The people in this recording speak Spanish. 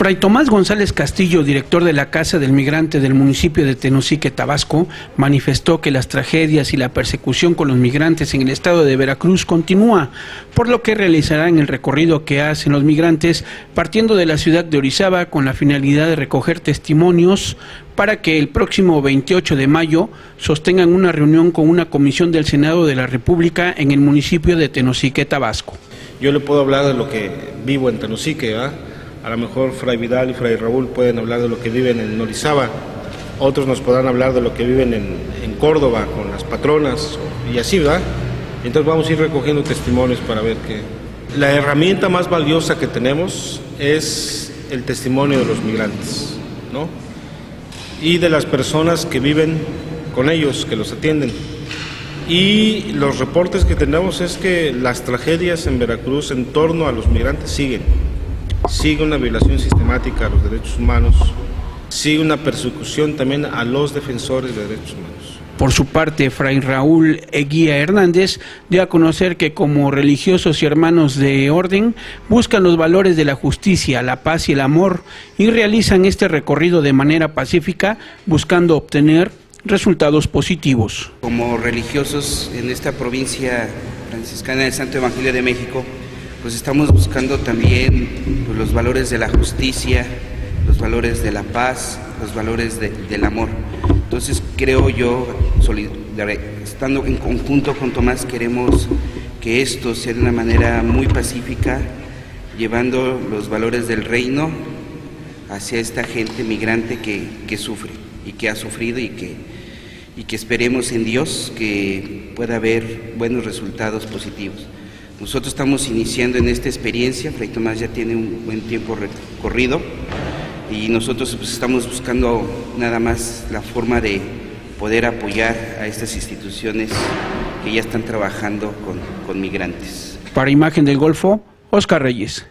Fray Tomás González Castillo, director de la Casa del Migrante del municipio de Tenosique, Tabasco, manifestó que las tragedias y la persecución con los migrantes en el estado de Veracruz continúa, por lo que realizarán el recorrido que hacen los migrantes partiendo de la ciudad de Orizaba con la finalidad de recoger testimonios para que el próximo 28 de mayo sostengan una reunión con una comisión del Senado de la República en el municipio de Tenosique, Tabasco. Yo le puedo hablar de lo que vivo en Tenosique, ¿verdad? A lo mejor Fray Vidal y Fray Raúl pueden hablar de lo que viven en Orizaba, otros nos podrán hablar de lo que viven en Córdoba con las patronas y así, ¿verdad? Entonces vamos a ir recogiendo testimonios para ver que la herramienta más valiosa que tenemos es el testimonio de los migrantes, ¿no? Y de las personas que viven con ellos, que los atienden. Y los reportes que tenemos es que las tragedias en Veracruz en torno a los migrantes siguen. Sigue una violación sistemática a los derechos humanos, sigue una persecución también a los defensores de derechos humanos. Por su parte, Fray Raúl Eguía Hernández dio a conocer que como religiosos y hermanos de orden buscan los valores de la justicia, la paz y el amor y realizan este recorrido de manera pacífica buscando obtener resultados positivos. Como religiosos en esta provincia franciscana del Santo Evangelio de México, pues estamos buscando también pues, los valores de la justicia, los valores de la paz, los valores del amor. Entonces creo yo, estando en conjunto con Tomás, queremos que esto sea de una manera muy pacífica, llevando los valores del reino hacia esta gente migrante que sufre y que ha sufrido y que esperemos en Dios que pueda haber buenos resultados positivos. Nosotros estamos iniciando en esta experiencia, Fray Tomás ya tiene un buen tiempo recorrido, y nosotros pues, estamos buscando nada más la forma de poder apoyar a estas instituciones que ya están trabajando con migrantes. Para Imagen del Golfo, Oscar Reyes.